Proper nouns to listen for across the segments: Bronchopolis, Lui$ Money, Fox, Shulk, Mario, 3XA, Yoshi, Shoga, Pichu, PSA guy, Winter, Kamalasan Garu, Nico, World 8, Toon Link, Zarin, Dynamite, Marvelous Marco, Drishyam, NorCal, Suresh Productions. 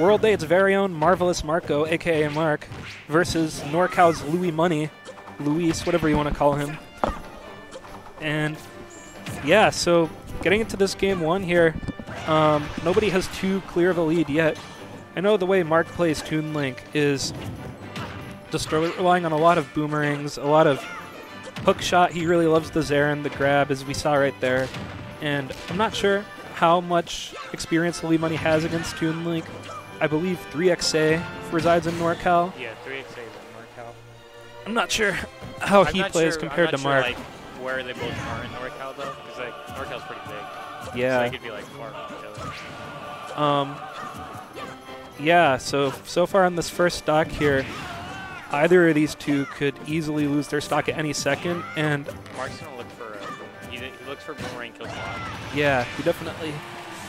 World 8's very own Marvelous Marco, aka Mark, versus NorCal's Lui$ Money, Luis, whatever you want to call him. And yeah, so getting into this game one here, nobody has too clear of a lead yet. I know the way Mark plays Toon Link is just relying on a lot of boomerangs, a lot of hook shot. He really loves the Zarin, the grab, as we saw right there. And I'm not sure how much experience Lui$ Money has against Toon Link. I believe 3XA resides in NorCal. Yeah, 3XA is in NorCal. I'm not sure how he plays compared to Mark. Like, where they both are in NorCal though, because like NorCal's pretty big. Yeah. So they could be like far from each other. Yeah. So far on this first stock here, either of these two could easily lose their stock at any second. And Mark's gonna look for he looks for boomerang kills a lot. Yeah, he definitely.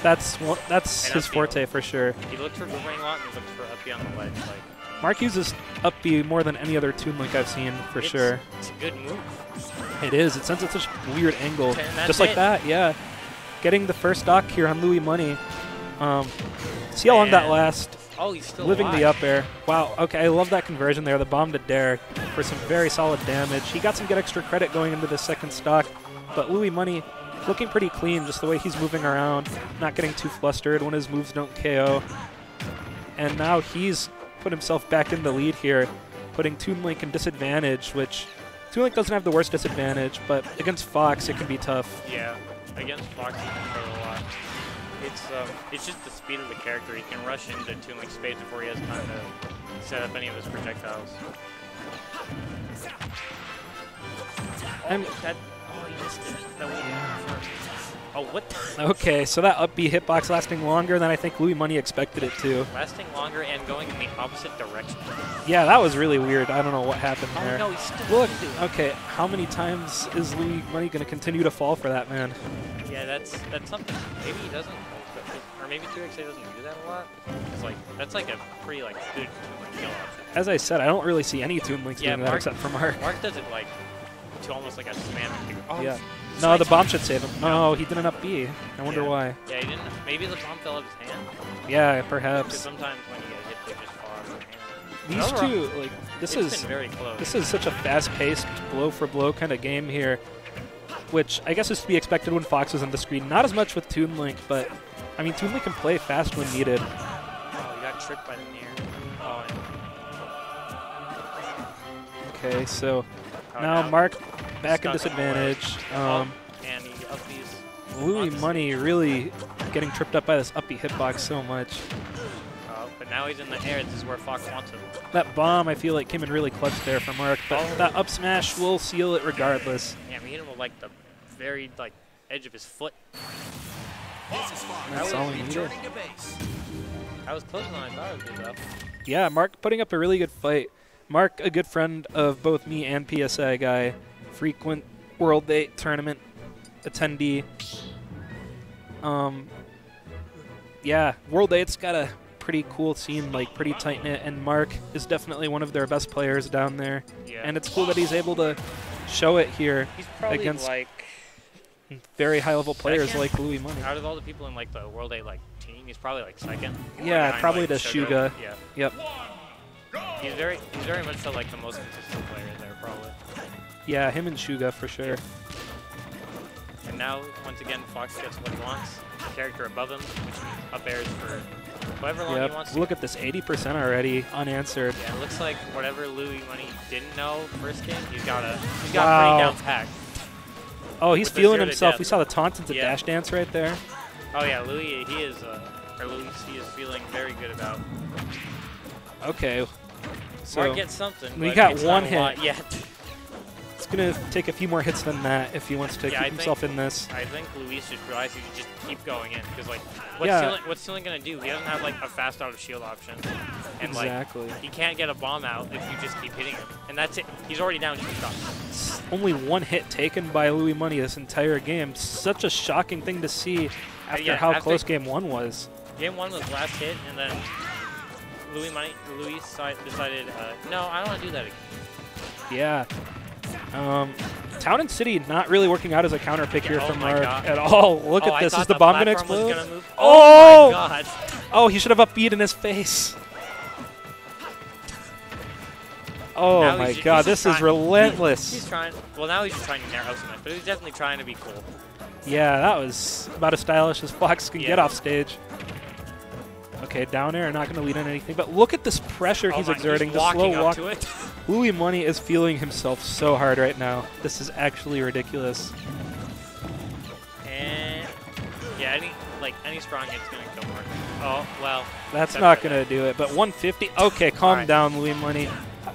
That's his forte for sure. He looks for boomerang a lot and he looks for up B on the ledge. Like Mark uses up B more than any other Toon Link I've seen for sure. It's a good move. It is. It sends at such a weird angle. Just like that, yeah. Getting the first stock here on Lui$ Money. See how long that lasts. Oh, he's still living alive. The up air. Wow, okay, I love that conversion there. The bomb to dare for some very solid damage. He got some good extra credit going into the second stock, but Lui$ Money looking pretty clean, just the way he's moving around, not getting too flustered when his moves don't KO. And now he's put himself back in the lead here, putting Toon Link in disadvantage, which Toon Link doesn't have the worst disadvantage, but against Fox it can be tough. Yeah, against Fox he can throw a lot. It's just the speed of the character. He can rush into Toon Link's space before he has time to set up any of his projectiles. Oh, what the? Okay, so that up B hitbox lasting longer than I think Lui$ Money expected it to. Lasting longer and going in the opposite direction. Yeah, that was really weird. I don't know what happened there. No, he's still look, okay, how many times is Lui$ Money going to continue to fall for that, man? Yeah, that's something. Maybe he doesn't, or maybe 3XA doesn't do that a lot. It's like, that's like a pretty like good Toon Link kill option. As I said, I don't really see any Toon Links doing that except for Mark. Mark does it like to almost like a spam. Oh, yeah. No, the bomb should save him. No, he didn't up B. I wonder why. Yeah, he didn't. Maybe the bomb fell out of his hand. Yeah, perhaps. Because sometimes when you get hit, they just fall out of their hand. These two, like, it's been very close. This is such a fast-paced, blow-for-blow kind of game here, which I guess is to be expected when Fox is on the screen. Not as much with Toon Link, but, I mean, Toon Link can play fast when needed. Oh, he got tricked by the near. Oh, and okay, so now Mark back in disadvantage. And he up these Lui$ Money really getting tripped up by this uppy hitbox so much. But now he's in the air. This is where Fox wants him. That bomb, I feel like, came in really clutch there for Mark. But that up smash will seal it regardless. Yeah, we hit him with like the very edge of his foot. That's all he needed. I was closer than I thought it would be, though. Yeah, Mark putting up a really good fight. Mark, a good friend of both me and PSA guy, frequent World 8 tournament attendee. Yeah, World 8's got a pretty cool scene, like pretty tight-knit, and Mark is definitely one of their best players down there. Yeah. And it's cool that he's able to show it here against like very high-level players like Lui$ Money. Out of all the people in like the World 8 like team, he's probably like second. Yeah, probably the Shoga. Yeah. Yep. He's very much so like the most consistent player there, probably. Yeah, him and Shoga for sure. And now, once again, Fox gets what he wants. The character above him, which up airs for however long he wants. Look at this, 80% already unanswered. Yeah, it looks like whatever Lui$ Money didn't know first game, he's got pretty down packed. Oh, he's feeling himself. We saw the taunt into dash dance right there. Oh yeah, Lui$ he is feeling very good about. Okay, so Mark gets something. We got one hit yet. It's gonna take a few more hits than that if he wants to keep himself in this. I think Luis just realized he should just keep going in because, like, what's Toon Link gonna do? He doesn't have like a fast out of shield option, and like he can't get a bomb out if you just keep hitting him. And that's it. He's already down two shots. Only one hit taken by Lui$ Money this entire game. Such a shocking thing to see after how close game one was. Game one was last hit, and then Lui$ decided, no, I don't want to do that again. Yeah. Town and City not really working out as a counter pick here from Mark at all. Look at this. Is the bomb going to explode? Oh! My God. Oh, he should have upbeat in his face. Oh now my god, this is relentless. He's trying. Well, now he's just trying to narrow house him, but he's definitely trying to be cool. Yeah, that was about as stylish as Fox can get off stage. Okay, down air, not going to lead on anything, but look at this pressure he's exerting. He's the slow walk. Lui$ Money is feeling himself so hard right now. This is actually ridiculous. And yeah, any strong hit's going to come work. Oh well, that's not going to do it. But 150. Okay, calm down, Lui$ Money.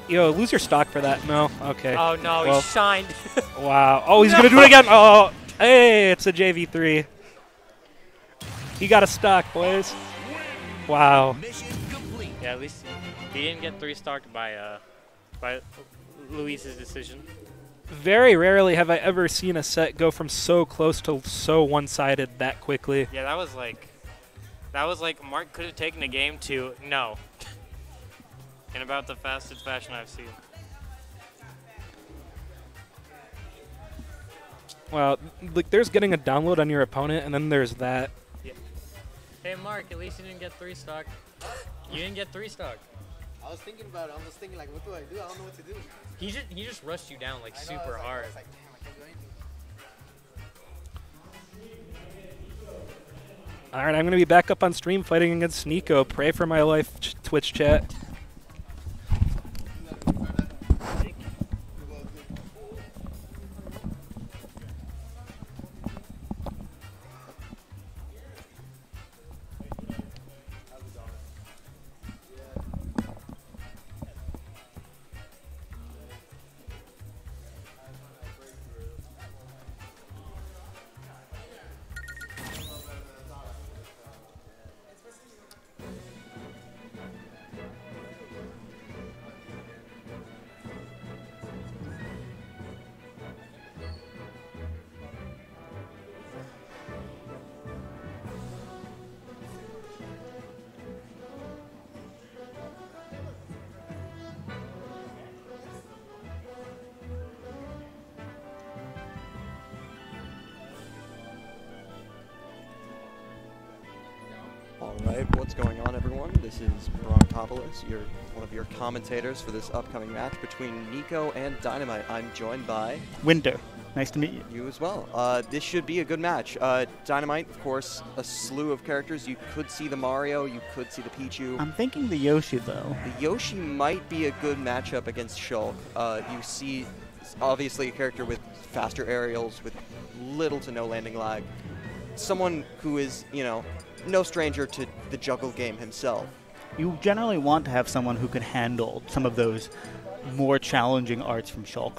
Yo, lose your stock for that. No. Okay. Oh no, well, he shined. Wow. Oh, he's going to do it again. Oh, hey, it's a JV3. He got a stock, boys. Wow. Mission complete. Yeah, at least he didn't get three stocked by Luis's decision. Very rarely have I ever seen a set go from so close to so one-sided that quickly. Yeah, that was like Mark could have taken a game to no. In about the fastest fashion I've seen. Well, like there's getting a download on your opponent, and then there's that. Hey Mark, at least you didn't get three stock. You didn't get three stock. I was thinking about it. I was thinking like, what do? I don't know what to do. He just rushed you down like super hard. I was like, damn, I can't do anything. All right, I'm gonna be back up on stream fighting against Nico. Pray for my life, Twitch chat. What's going on, everyone? This is Bronchopolis, one of your commentators for this upcoming match between Nico and Dynamite. I'm joined by... Winter. Nice to meet you. You as well. This should be a good match. Dynamite, of course, a slew of characters. You could see the Mario, you could see the Pichu. I'm thinking the Yoshi, though. The Yoshi might be a good matchup against Shulk. You see, obviously, a character with faster aerials, with little to no landing lag. Someone who is, you know... no stranger to the juggle game himself. You generally want to have someone who can handle some of those more challenging arts from Shulk.